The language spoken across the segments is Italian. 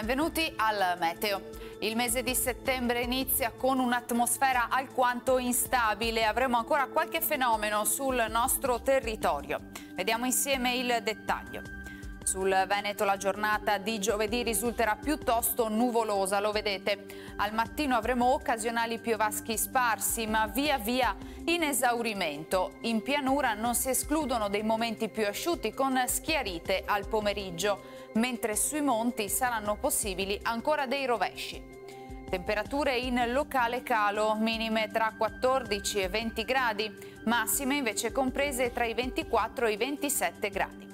Benvenuti al Meteo. Il mese di settembre inizia con un'atmosfera alquanto instabile. Avremo ancora qualche fenomeno sul nostro territorio. Vediamo insieme il dettaglio. Sul Veneto la giornata di giovedì risulterà piuttosto nuvolosa, lo vedete. Al mattino avremo occasionali piovaschi sparsi, ma via via in esaurimento. In pianura non si escludono dei momenti più asciutti con schiarite al pomeriggio, mentre sui monti saranno possibili ancora dei rovesci. Temperature in locale calo, minime tra 14 e 20 gradi, massime invece comprese tra i 24 e i 27 gradi.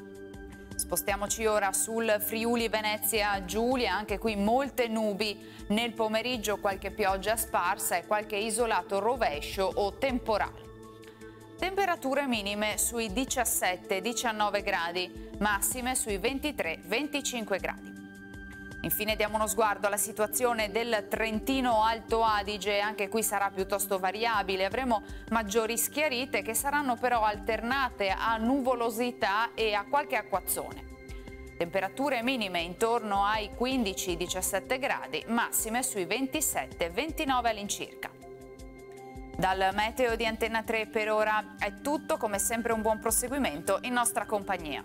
Spostiamoci ora sul Friuli Venezia Giulia, anche qui molte nubi, nel pomeriggio qualche pioggia sparsa e qualche isolato rovescio o temporale. Temperature minime sui 17-19 gradi, massime sui 23-25 gradi. Infine diamo uno sguardo alla situazione del Trentino Alto Adige, anche qui sarà piuttosto variabile, avremo maggiori schiarite che saranno però alternate a nuvolosità e a qualche acquazzone. Temperature minime intorno ai 15-17 gradi, massime sui 27-29 all'incirca. Dal Meteo di Antenna 3 per ora è tutto, come sempre un buon proseguimento in nostra compagnia.